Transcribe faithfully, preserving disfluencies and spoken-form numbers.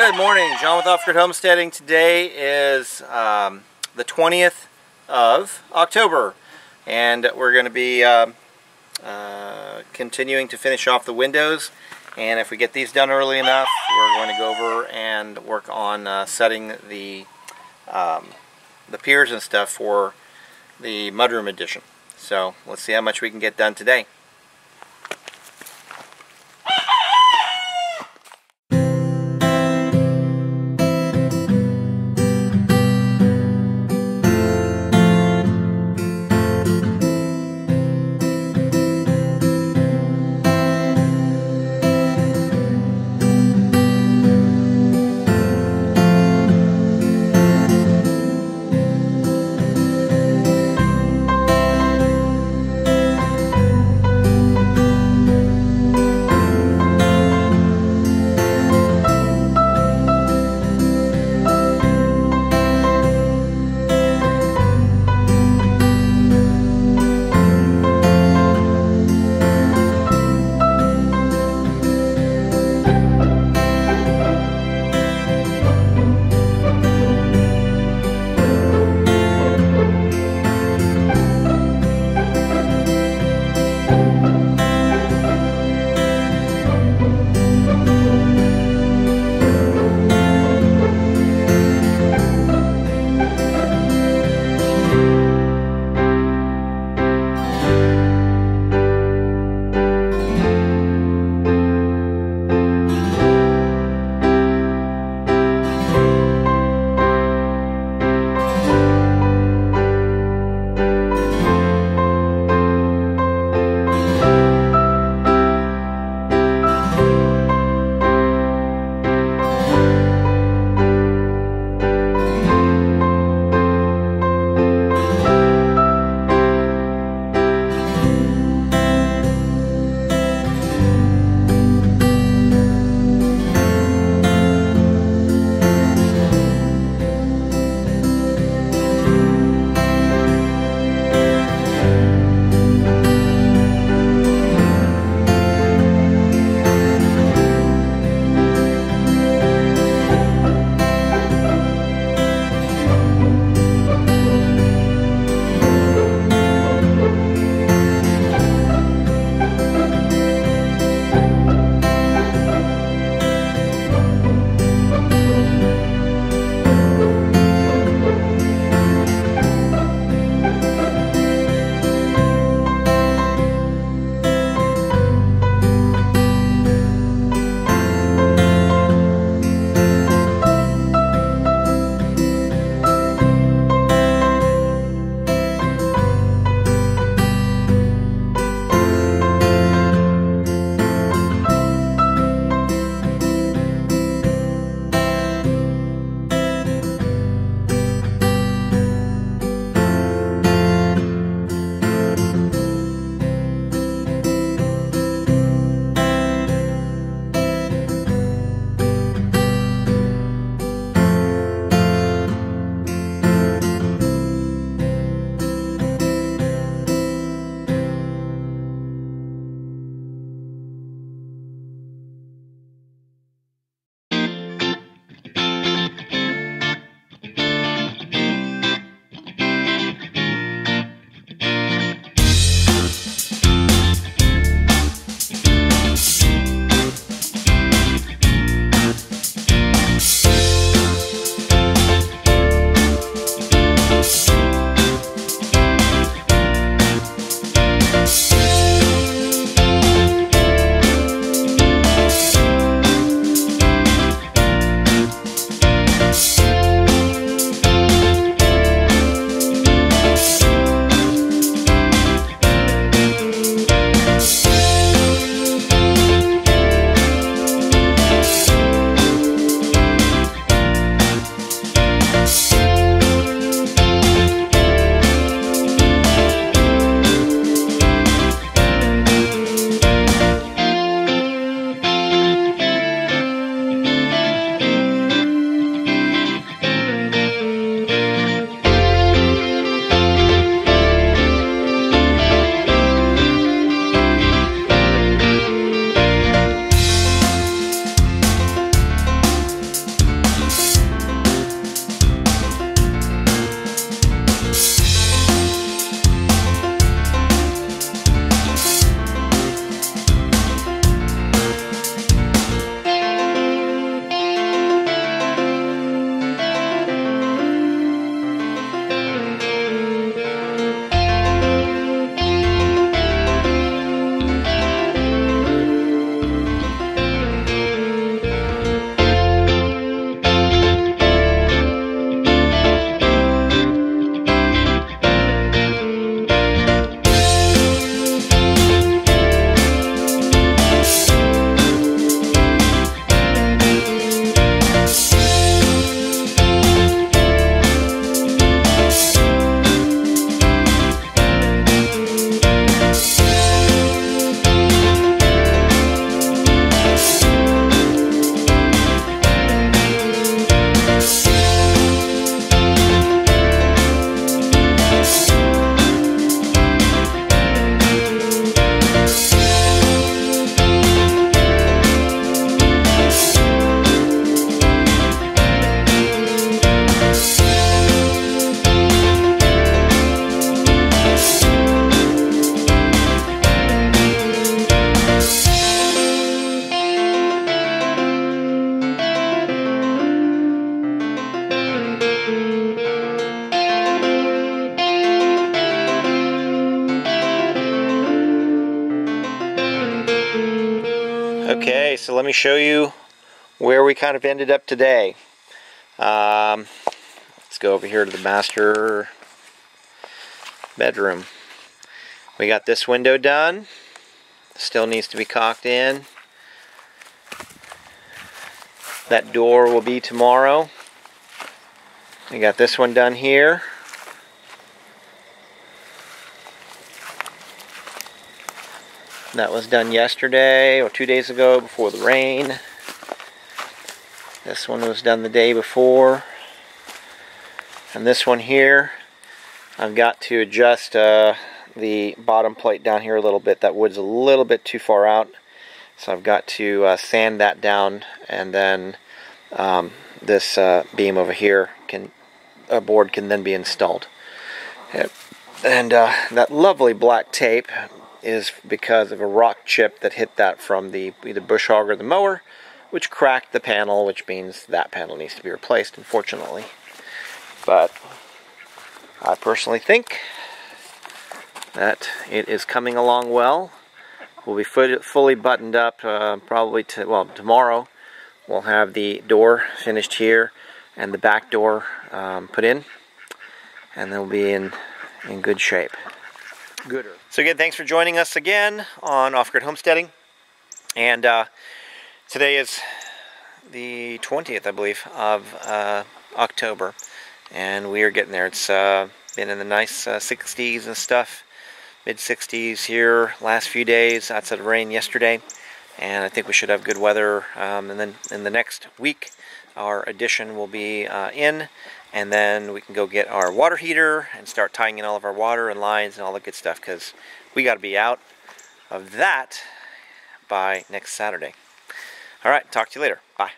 Good morning, John with Off-Grid Homesteading. Today is um, the twentieth of October, and we're going to be uh, uh, continuing to finish off the windows, and if we get these done early enough, we're going to go over and work on uh, setting the um, the piers and stuff for the mudroom addition. So let's see how much we can get done today. Okay, so let me show you where we kind of ended up today. Um, let's go over here to the master bedroom. We got this window done. Still needs to be caulked in. That door will be tomorrow. We got this one done here. That was done yesterday or two days ago before the rain. This one was done the day before. And this one here, I've got to adjust uh, the bottom plate down here a little bit. That wood's a little bit too far out. So I've got to uh, sand that down, and then um, this uh, beam over here, can a board can then be installed. And uh, that lovely black tape is because of a rock chip that hit that from the either bush hog or the mower, which cracked the panel, which means that panel needs to be replaced, unfortunately. But I personally think that it is coming along well. We'll be fully buttoned up uh, probably to, well, tomorrow. We'll have the door finished here and the back door um, put in, and they'll be in in good shape. Gooder. So again, thanks for joining us again on Off-Grid Homesteading. And uh, today is the twentieth, I believe, of uh, October, and we are getting there. It's uh, been in the nice uh, sixties and stuff, mid sixties here last few days outside of rain yesterday, and I think we should have good weather. Um, and then in the next week, our addition will be uh, in, and then we can go get our water heater and start tying in all of our water and lines and all the good stuff, because we got to be out of that by next Saturday. All right, talk to you later. Bye.